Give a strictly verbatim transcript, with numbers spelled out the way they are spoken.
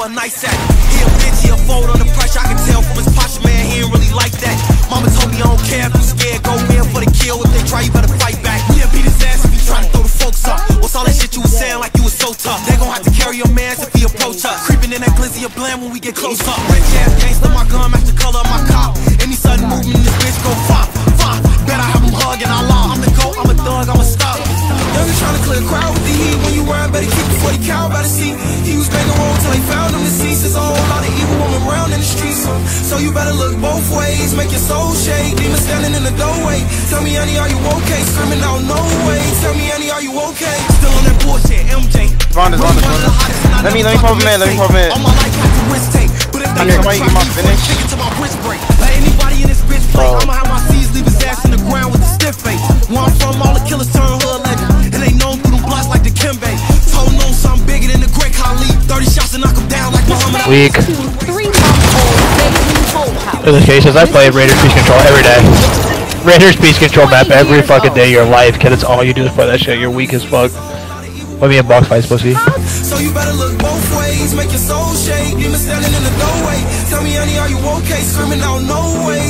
for a nice act. He a bitch, he a fold under pressure. I can tell from his posture, man, he ain't really like that. Mama told me I don't care if you scared. Go in for the kill. If they try, you better fight back. He'll beat his ass if you try to throw the folks up. What's all that shit you was saying like you was so tough? They gon' have to carry your mans if he approach us. Creeping in that glizzy of bland when we get close up. Rich ass gangster, my gun match the color of my cop. Any sudden movement, this bitch go fop, fop. Bet I have him hugging, I law. I'm the goat, I'm a thug, I'ma stop. Yo, you tryna clear a crowd with the heat. When you ride, better keep before the cow by the seat. He was banging wrong till they found him deceased. There's a whole lot of evil women around in the streets. So you better look both ways, make your soul shake. Demon standing in the doorway. Tell me, honey, are you okay? Screaming out, no way. Tell me, honey, are you okay? Still on that bullshit, M J. Ron is on the corner. Let me, let me pop him in, let me pop him in. All my life had to risk take. But if they try to finish, stick it to my wrist break. Let anybody in this bitch play. I'ma have my C's leave his ass in the ground with the stiff face. Where I'm from, all the killers turn hood legend. And they known through the blocks like the Kimbe. Told no, something bigger than the Great Khali. thirty shots and knock him down like Muhammad. Weak. There's a case, as I play Raiders Peace Control every day. Raiders Peace Control map every fucking day of your life, cause it's all you do is play that shit. You're weak as fuck. Let me in box fights, pussy. So you better look both ways, make your soul shake. Demon standing in the doorway. Tell me, honey, are you okay? Screaming out, no way.